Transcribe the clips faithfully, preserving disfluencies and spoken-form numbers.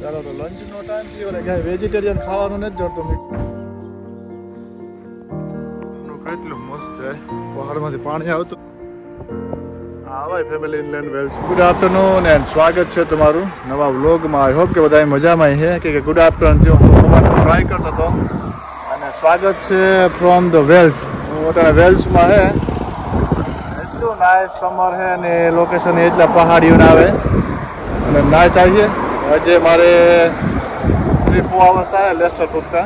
There was lunch no time. You were like vegetarian. Khawar no net jorto me. No kaitlo must hai. Bahar madhe pani aao to. Hi family inland Wales. Good afternoon and स्वागत है तुम्हारू नवा vlog में. I hope के बधाई मजा में है कि गुड आफ्टरनून जो हम ट्राई करता तो અને સ્વાગત છે ફ્રોમ ધ વેલ્સ. હું અત્યારે વેલ્સમાં હે. એટલું નાઇસ સમર હે અને લોકેશન એટલા પહાડીઓના આવે અને નાઇસ આવી છે. આજે મારે થ્રી ફોર આવર્સ થાય લેસ્ટર પૂરતા.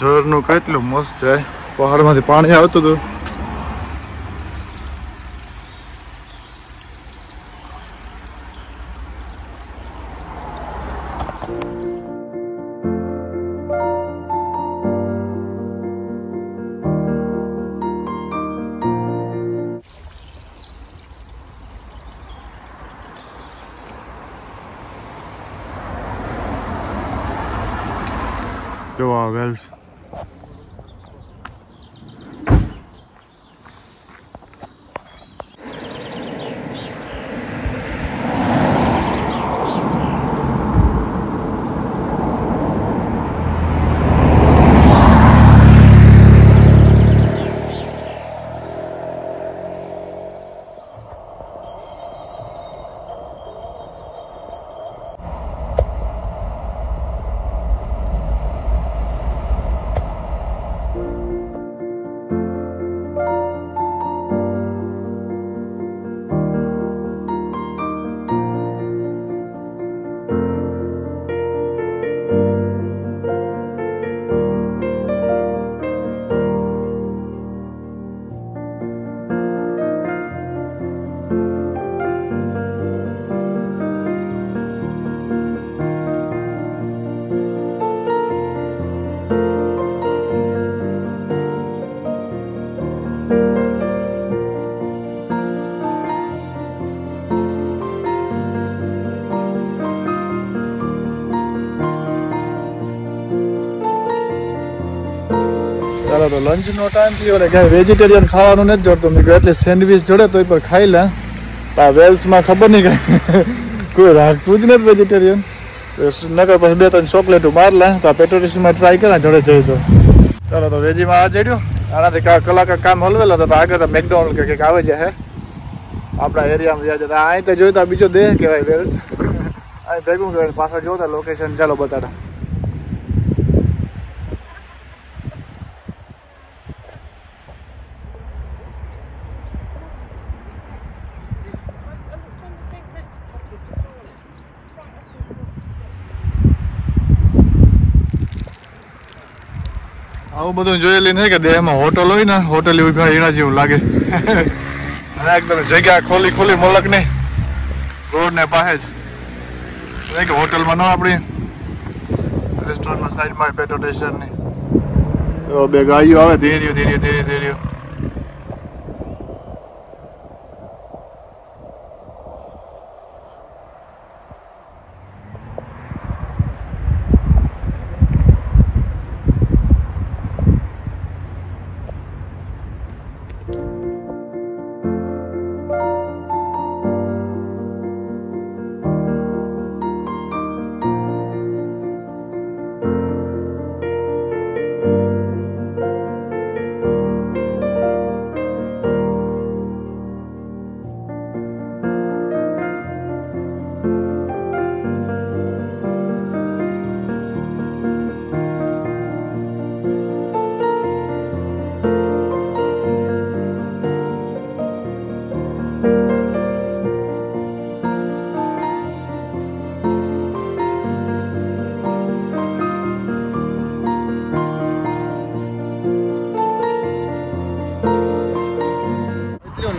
ઝરણું કેટલું મસ્ત છે. પહાડમાંથી પાણી આવતું હતું. જો આ વેલ્સ તો લંચ નો ટાઈમ થયો એટલે ક્યાંય વેજીટેરિયન ખાવાનું નથી જોડતું. મેં કહ્યું એટલીસ્ટ સેન્ડવીચ જોડે તો એ પર ખાઈ લે. આ વેલ્સમાં ખબર નહીં કાંઈ કોઈ રાખતું જ નથી વેજીટેરિયન. નગર પછી બે ત્રણ ચોકલેટો બહાર લે તો આ પેટ્રોલિસ્ટમાં ટ્રાય કરે જોડે જઈ તો. ચાલો તો વેજીમાં આ જડ્યો. આનાથી કલાક કામ હલવેલા તો આગળ તો મેકડોનલ્ડ કે કંઈક આવે છે હે આપણા એરિયામાં. જ્યાં જતા અહીં તો જોયું તો બીજો દેહ કહેવાય વેલ્સ. અહીં ભેગું કહેવાય પાછળ જોતા લોકેશન. ચાલો બતાડા આવું બધું જોયેલી નહીં કે દેહમાં હોટલ હોય ને હોટલ એવું એના જેવું લાગે. એકદમ જગ્યા ખોલી ખોલી મોલક નહીં રોડ ને પાસે જ હોટલમાં ન આપણી રેસ્ટોરન્ટમાં સાઈડમાં પેટ્રોલ સ્ટેશનની બે ગાડીઓ આવે ધીરે ધીરે ધીરે ધીરે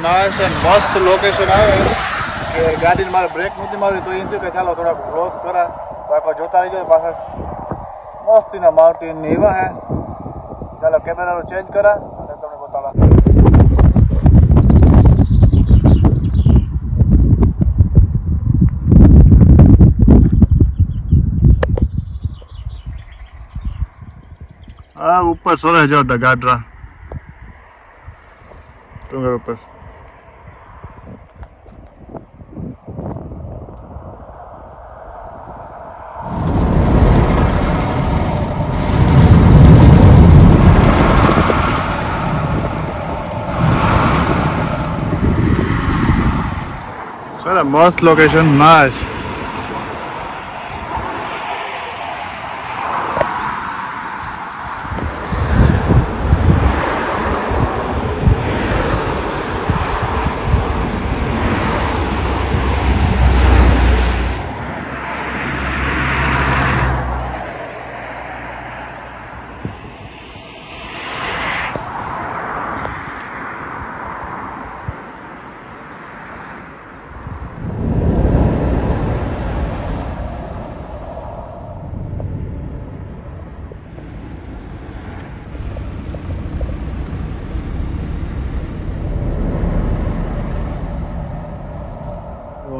nice and must location है। गाड़ी मार ब्रेक नहीं मारी तो इन से चलो थोड़ा ब्लॉक करा तो जोता रही पास मस्त ना माउंटेन एवा है। चलो कैमरा रो चेंज करा तुमने बताला। आ ऊपर सोलह हजार गाडरा टूंगर ऊपर सर मस्त लोकेशन नाइस।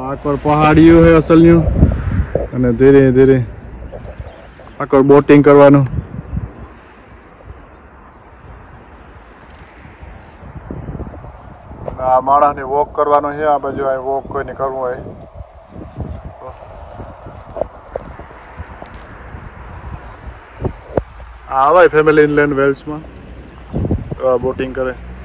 आकर पहाड़ियों है असलियों अने धीरे धीरे आकर बोटिंग करवानो। आ माणा ने वॉक करवानो है। आ बाजू आई वॉक कोई नहीं करवो है। आ भाई फैमिली इनलैंड वेल्स में बोटिंग करे।